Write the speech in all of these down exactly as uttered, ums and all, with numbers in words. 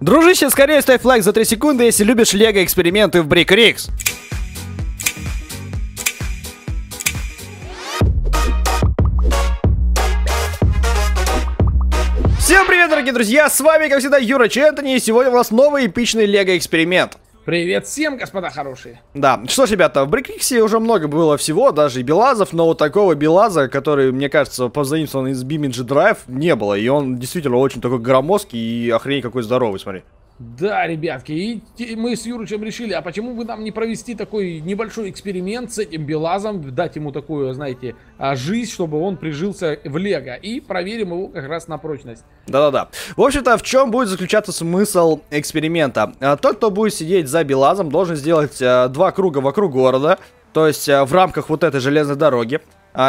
Дружище, скорее ставь лайк за три секунды, если любишь лего-эксперименты в Брик Ригс. Всем привет, дорогие друзья, с вами, как всегда, Юра Чентони, и сегодня у нас новый эпичный лего-эксперимент. Привет всем, господа хорошие. Да, что ж, ребята, в Брик Ригсе уже много было всего, даже и Белазов, но вот такого Белаза, который, мне кажется, позаимствован из Beam.эн джи Drive, не было. И он действительно очень такой громоздкий и охренеть какой здоровый, смотри. Да, ребятки, и, и мы с Юрычем решили, а почему бы нам не провести такой небольшой эксперимент с этим Белазом, дать ему такую, знаете, жизнь, чтобы он прижился в лего, и проверим его как раз на прочность. Да-да-да. В общем-то, в чем будет заключаться смысл эксперимента? Тот, кто будет сидеть за Белазом, должен сделать два круга вокруг города, то есть в рамках вот этой железной дороги.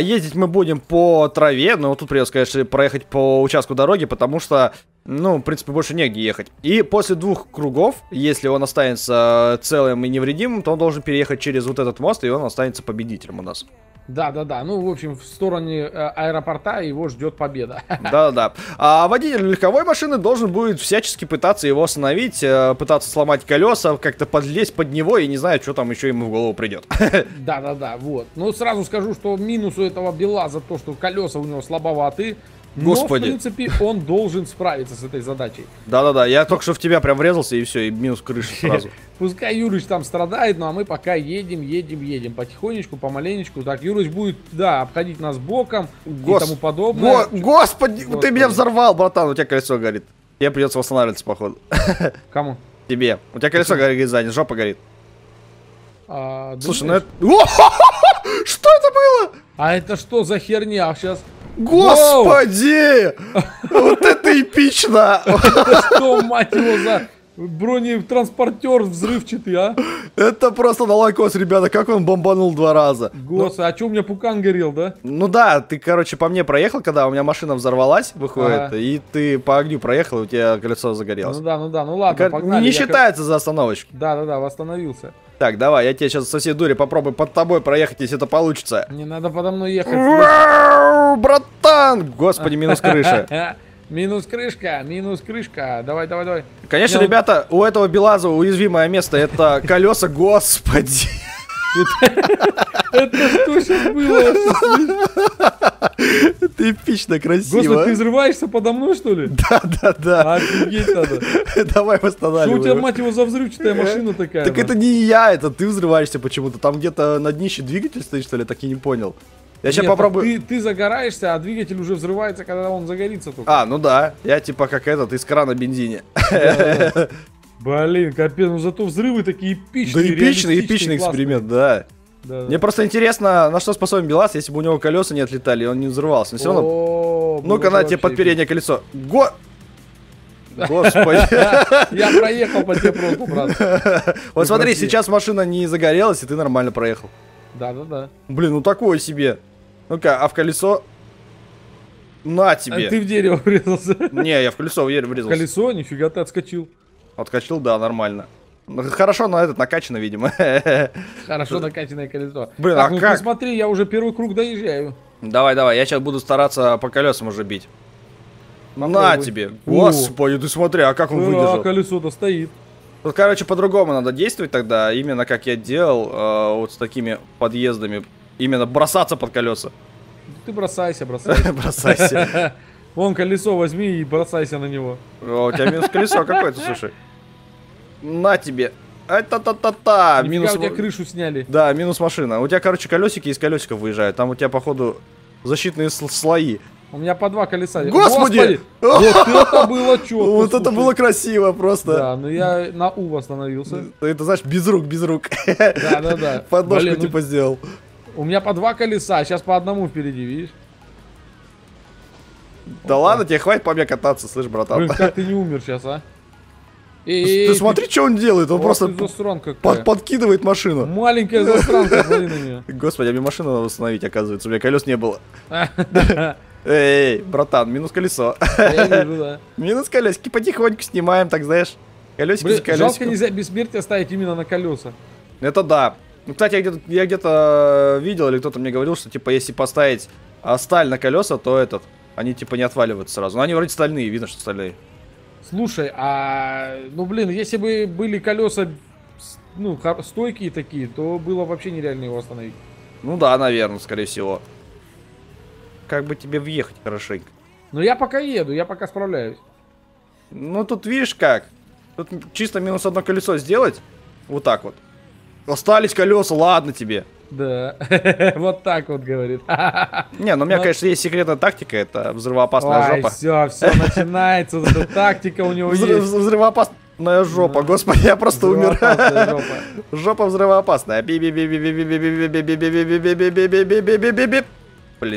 Ездить мы будем по траве, но тут придется, конечно, проехать по участку дороги, потому что, ну, в принципе, больше негде ехать. И после двух кругов, если он останется целым и невредимым, то он должен переехать через вот этот мост, и он останется победителем у нас. Да-да-да, ну, в общем, в стороне аэропорта его ждет победа. Да-да-да. А водитель легковой машины должен будет всячески пытаться его остановить, пытаться сломать колеса, как-то подлезть под него, и не знаю, что там еще ему в голову придет. Да-да-да, вот. Ну, сразу скажу, что минус у этого Белаза то, что колеса у него слабоваты. Но, Господи. в принципе, он должен справиться с этой задачей. Да-да-да, я только что в тебя прям врезался, и все, и минус крыши сразу. Пускай Юрыч там страдает, ну а мы пока едем, едем, едем. Потихонечку, помаленечку. Так, Юрыч будет, да, обходить нас боком Гос... и тому подобное. Го... Господи, Господи, ты меня взорвал, братан, у тебя колесо горит. Тебе придется восстанавливаться, походу. Кому? Тебе. У тебя колесо горит сзади, жопа горит. А, Слушай, ну это... Что это было? А это что за херня сейчас? Господи! Вот это эпично! Что, мать его, за бронетранспортер взрывчатый, а? Это просто на лайкос, ребята, как он бомбанул два раза. Господи, а что, у меня пукан горел, да? Ну да, ты, короче, по мне проехал, когда у меня машина взорвалась, выходит, и ты по огню проехал, и у тебя колесо загорелось. Ну да, ну да, ну ладно, погнали. Не считается за остановочку. Да-да-да, восстановился. Так, давай, я тебе сейчас со всей дури попробую под тобой проехать, если это получится. Не надо подо мной ехать. Братан! Господи, минус крыша. Минус крышка, минус крышка. Давай, давай, давай. Конечно, ребята, у этого Белаза уязвимое место — это колеса, господи. Это что сейчас было? Это эпично красиво. Господи, ты взрываешься подо мной, что ли? Да, да, да. Офигеть надо. Давай восстанавливаем. Что у тебя, мать его, за взрывчатая машина такая? Так это не я, это ты взрываешься почему-то. Там где-то на днище двигатель стоит, что ли, так и не понял. Я сейчас попробую. Ты, ты загораешься, а двигатель уже взрывается, когда он загорится только. А, ну да. Я типа как этот, искра на бензине. Да, да. Блин, капец, ну зато взрывы такие эпичные. Да, эпичный, эпичный эксперимент, да. Да, да. Мне просто интересно, на что способен Белаз, если бы у него колеса не отлетали, и он не взрывался. Но все равно... Ну-ка, на тебе под переднее колесо. Го... Господи. Я проехал по тебе просто, брат. Вот смотри, сейчас машина не загорелась, и ты нормально проехал. Да-да-да. Блин, ну такое себе. Ну-ка, а в колесо... На тебе. Ты в дерево врезался. Не, я в колесо врезался. В колесо? Нифига ты отскочил. Отскочил, да, нормально. Хорошо, но этот накачано, видимо. Хорошо накачанное колесо. Блин, так, а ну как? Смотри, я уже первый круг доезжаю. Давай, давай, я сейчас буду стараться по колесам уже бить. Попробуй. На тебе. Господи, ты смотри, а как он выдержал? А колесо-то стоит. Вот, короче, по-другому надо действовать тогда, именно как я делал, э, вот с такими подъездами, именно бросаться под колеса. Ты бросайся, бросайся. Бросайся. Вон колесо возьми и бросайся на него. О, у тебя минус колесо какое-то, слушай. На тебе. Ай-та-та-та-та. Минус... У тебя крышу сняли. Да, минус машина. У тебя, короче, колесики из колесиков выезжают. Там у тебя, походу, защитные слои. У меня по два колеса. Господи! Господи! Вот это было четко. Вот это было красиво просто. Да, но я на У восстановился. Это, знаешь, без рук, без рук. Да-да-да. Подножку типа сделал. У меня по два колеса, сейчас по одному впереди, видишь? Да ладно, тебе хватит по мне кататься, слышь, братан. Блин, как ты не умер сейчас, а? Ты смотри, что он делает, он просто подкидывает машину. Маленькая застранка, смотри на нее. Господи, а мне машину надо восстановить, оказывается, у меня колес не было. Эй, братан, минус колесо. Минус колесики, потихоньку снимаем, так знаешь. Колесики за колесиком. Жалко, нельзя бессмертие ставить именно на колеса. Это да. Ну, кстати, я где-то видел, или кто-то мне говорил, что типа если поставить сталь на колеса, то этот, они типа не отваливаются сразу. Но они вроде стальные, видно, что стальные. Слушай, а, ну блин, если бы были колеса, ну, стойкие такие, то было вообще нереально его остановить. Ну да, наверное, скорее всего. Как бы тебе въехать хорошенько? Ну я пока еду, я пока справляюсь. Ну тут видишь как. Тут чисто минус одно колесо сделать. Вот так вот. Остались колеса, ладно тебе. Да, вот так вот говорит. Не, ну у меня, конечно, есть секретная тактика, это взрывоопасная жопа. Все, все начинается, тактика у него есть. Взрывоопасная жопа, господи, я просто умираю. Жопа взрывоопасная. Блин,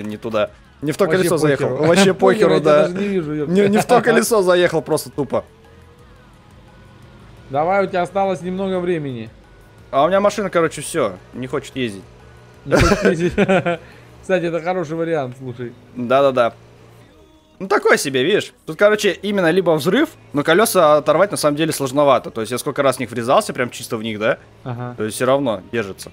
не туда. Не в то колесо заехал. Вообще похеру, да. Не в то колесо заехал, просто тупо. Давай, у тебя осталось немного времени. А у меня машина, короче, все, не хочет ездить. Не хочет ездить. Кстати, это хороший вариант, слушай. Да-да-да. Ну, такой себе, видишь. Тут, короче, именно либо взрыв, но колеса оторвать на самом деле сложновато. То есть я сколько раз в них врезался, прям чисто в них, да? Ага. То есть все равно держится.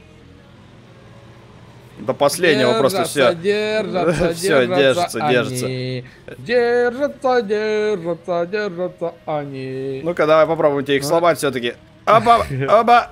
До последнего держатся, просто все. Держатся, все, держатся, держатся. Они. Держатся, держатся, держатся они. Ну-ка, давай попробуем тебе их а? сломать все-таки. Оба, оба.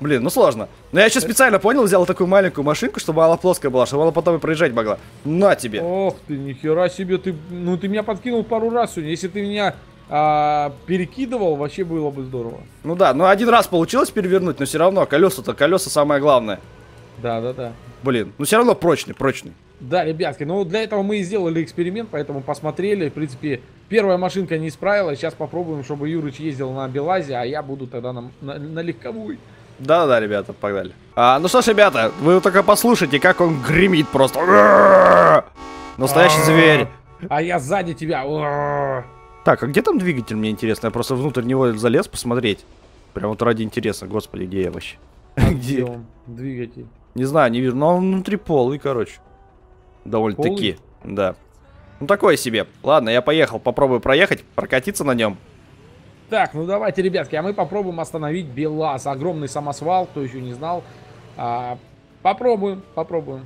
Блин, ну сложно. Но я еще специально, понял, взял такую маленькую машинку, чтобы она плоская была, чтобы она потом и проезжать могла. На тебе. Ох ты, нихера себе, ты, ну ты меня подкинул пару раз сегодня. Если ты меня а, перекидывал, вообще было бы здорово. Ну да, ну один раз получилось перевернуть, но все равно колеса-то, колеса самое главное. Да, да, да. Блин, ну все равно прочный, прочный. Да, ребятки, ну для этого мы и сделали эксперимент, поэтому посмотрели. В принципе, первая машинка не справилась. Сейчас попробуем, чтобы Юрыч ездил на Белазе, а я буду тогда на, на, на легковой. Да-да, ребята, погнали. А, ну что ж, ребята, вы только послушайте, как он гремит просто. Настоящий зверь. А я сзади тебя. Так, а где там двигатель, мне интересно? Я просто внутрь него залез посмотреть. Прям вот ради интереса, господи, где я вообще? Где он? Двигатель. Не знаю, не вижу, но он внутри полый, короче. Довольно-таки, да. Ну такое себе. Ладно, я поехал, попробую проехать, прокатиться на нем. Так, ну давайте, ребятки, а мы попробуем остановить Белаз. Огромный самосвал, кто еще не знал. А, попробуем, попробуем.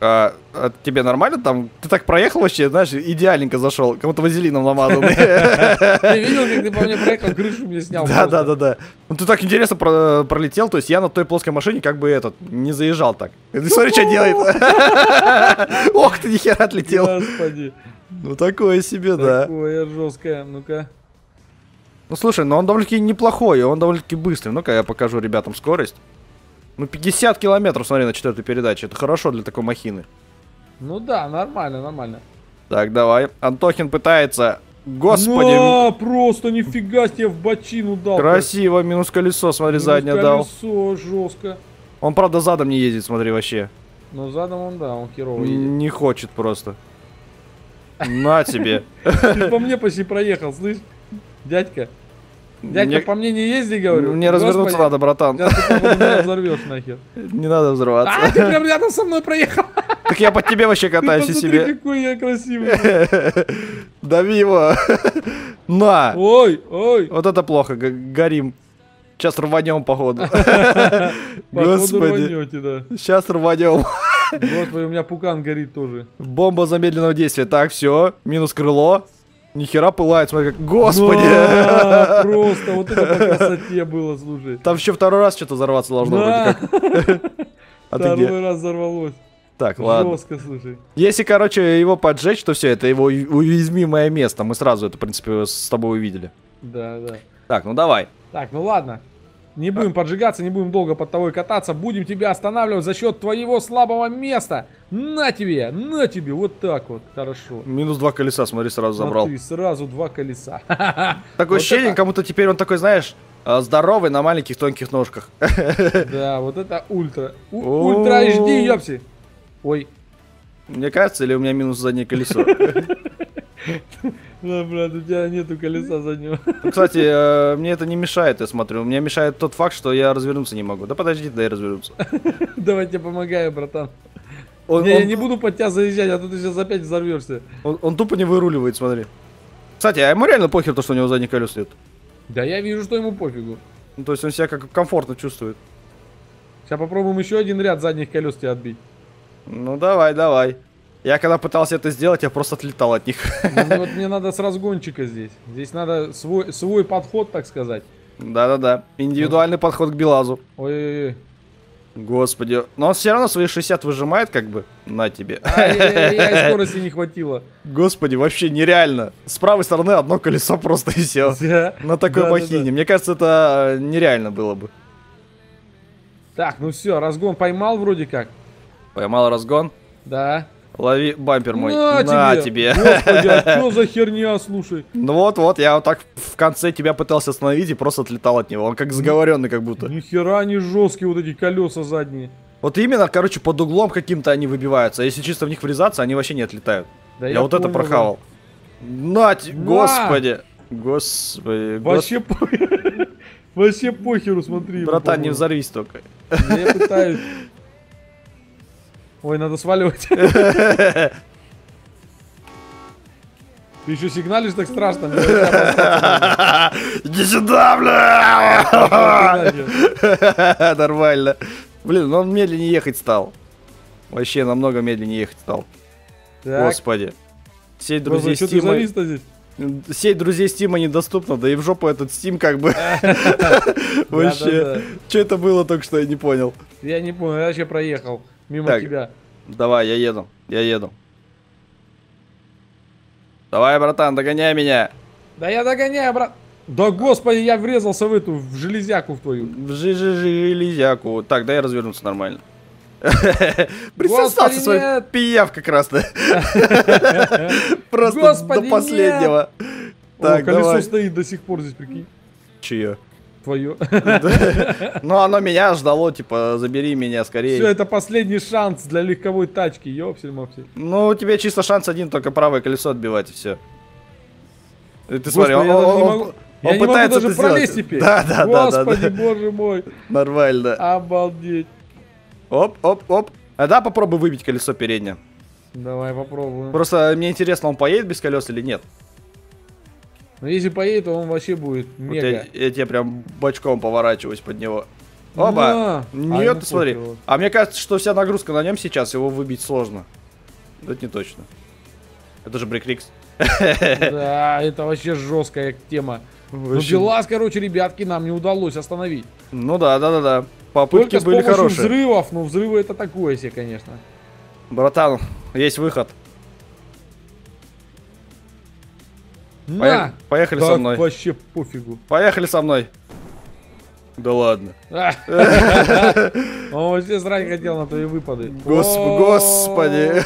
А, а тебе нормально там? Ты так проехал вообще, знаешь, идеальненько зашел. Кому-то вазелином намазал. Ты видел, как ты по мне проехал, крышу мне снял. Да, да, да, да. Ну ты так интересно пролетел, то есть я на той плоской машине как бы этот, не заезжал так. Ты смотри, что делает. Ох ты, нихера отлетел. Господи. Ну такое себе, да. Такое жесткое, ну-ка. Ну слушай, но он довольно-таки неплохой, он довольно-таки быстрый. Ну-ка я покажу ребятам скорость. Ну пятьдесят километров, смотри, на четвертой передаче. Это хорошо для такой махины. Ну да, нормально, нормально. Так, давай. Антохин пытается... Господи! Да, просто нифига себе в бочину дал. Красиво, минус колесо, смотри, минус заднее колесо, дал. Колесо жестко. Он, правда, задом не ездит, смотри, вообще. Ну задом он, да, он херово едет. Не хочет просто. На тебе. Ты по мне почти проехал, слышь, дядька. Дядька, мне... по мне не езди, говорю. Мне Господи, развернуться надо, братан. Сейчас ты меня взорвешь нахер. Не надо взрываться. А, ты прям рядом со мной проехал. Так я под тебе вообще катаюсь и себе. Ты какой я красивый. Дави его. На. Ой, ой. Вот это плохо, горим. Сейчас рванем, походу. Господи. Сейчас рванем. Господи, у меня пукан горит тоже. Бомба замедленного действия. Так, все. Минус крыло. Нихера пылает, смотри как. Господи! Да, просто вот это по красоте было, слушай. Там еще второй раз что-то взорваться должно, да, вроде как. А второй ты раз взорвалось. Так, ладно. Жестко, слушай. Если, короче, его поджечь, то все, это его уязвимое место. Мы сразу это, в принципе, с тобой увидели. Да, да. Так, ну давай. Так, ну ладно. Не будем поджигаться, не будем долго под тобой кататься. Будем тебя останавливать за счет твоего слабого места. На тебе, на тебе, вот так вот, хорошо. Минус два колеса, смотри, сразу забрал. Смотри, сразу два колеса. Такое ощущение, кому-то теперь он такой, знаешь, здоровый на маленьких тонких ножках. Да, вот это ультра. Ультра эйч ди, ёпси. Ой. Мне кажется, или у меня минус заднее колесо? Да, брат, у тебя нету колеса заднего. Кстати, мне это не мешает, я смотрю. Мне мешает тот факт, что я развернуться не могу. Да подожди, дай развернуться. Давай, я тебе помогаю, братан. Он, не, он... Я не буду под тебя заезжать, а то ты сейчас опять взорвешься. Он, он тупо не выруливает, смотри. Кстати, а ему реально похер то, что у него задних колес нет? Да я вижу, что ему пофигу. Ну, то есть он себя как комфортно чувствует. Сейчас попробуем еще один ряд задних колес тебе отбить. Ну давай, давай. Я когда пытался это сделать, я просто отлетал от них. Ну, вот мне надо с разгончика здесь. Здесь надо свой, свой подход, так сказать. Да-да-да. Индивидуальный ну. подход к Белазу. Ой-ой-ой. Господи. Но он все равно свои шестьдесят выжимает, как бы. На тебе. Ай-яй-яй, скорости не хватило. Господи, вообще нереально. С правой стороны одно колесо просто и все. На такой махине. Мне кажется, это нереально было бы. Так, ну все, разгон поймал вроде как. Поймал разгон? Да. Лови бампер мой. На, На тебе. тебе. Господи, а что за херня, слушай. Ну вот-вот, я вот так в конце тебя пытался остановить и просто отлетал от него. Он как заговоренный как будто. Ни хера не жесткие вот эти колеса задние. Вот именно, короче, под углом каким-то они выбиваются. Если чисто в них врезаться, они вообще не отлетают. Да я, я вот понял, это прохавал. Да. На, На, господи. Господи. Вообще господи. Вообще похеру, смотри. Братан, не взорвись только. Я пытаюсь. Ой, надо сваливать. Ты еще сигналишь так страшно. Иди сюда, бля! Нормально. Блин, но он медленнее ехать стал. Вообще намного медленнее ехать стал. Господи. Сеть друзей Стима. Сеть друзей Стима недоступна, да и в жопу этот Стим как бы. Вообще. Что это было только что, я не понял. Я не понял, я вообще проехал. Мимо так, тебя. Давай, я еду. Я еду. Давай, братан, догоняй меня. Да я догоняю, брат. Да господи, я врезался в эту, в железяку в твою. В железяку. Так, дай я развернуться нормально. Присосался своей пиявкой красной. Просто до последнего. Так, колесо стоит до сих пор здесь, прикинь. Чье? Твое. Ну, оно меня ждало, типа, забери меня скорее. Все, это последний шанс для легковой тачки, ёпсель-мопсель. Ну, у тебя чисто шанс один, только правое колесо отбивать, и все. Ты смотри, он пытается даже пролезть теперь. Да, да, да. Господи, боже мой. Нормально. Обалдеть. Оп, оп, оп. А да, попробуй выбить колесо переднее. Давай, попробуем. Просто мне интересно, он поедет без колес или нет. Но если поедет, то он вообще будет мега. Вот я, я тебе прям бочком поворачиваюсь под него. Оба! Да. Нет, а ты смотри. Его. А мне кажется, что вся нагрузка на нем сейчас, его выбить сложно. Это не точно. Это же Брик Ригс. Да, это вообще жесткая тема. Белаз, короче, ребятки, нам не удалось остановить. Ну да, да, да, да. Попытки Только были с помощью хорошие. Взрывов, но взрывы это такое себе, конечно. Братан, есть выход. На! Поехали так со мной. Вообще пофигу. Поехали со мной. Да ладно. Он вообще срать хотел на твои выпады. Господи.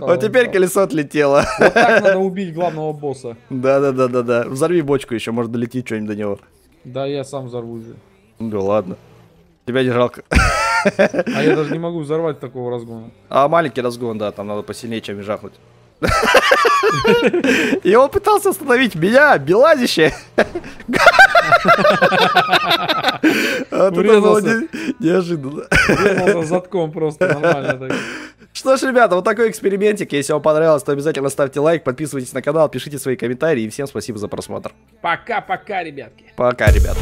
Вот теперь колесо отлетело. Вот так надо убить главного босса. Да-да-да-да-да. Взорви бочку еще, может долетит что-нибудь до него. Да, я сам взорву же. Да ладно. Тебя не жалко. А я даже не могу взорвать такого разгона. А маленький разгон, да, там надо посильнее, чем жахнуть. И он пытался остановить меня, Белазище. Это было неожиданно. Врезался задком просто нормально. Что ж, ребята, вот такой экспериментик. Если вам понравилось, то обязательно ставьте лайк, подписывайтесь на канал, пишите свои комментарии. И всем спасибо за просмотр. Пока-пока, ребятки. Пока, ребят.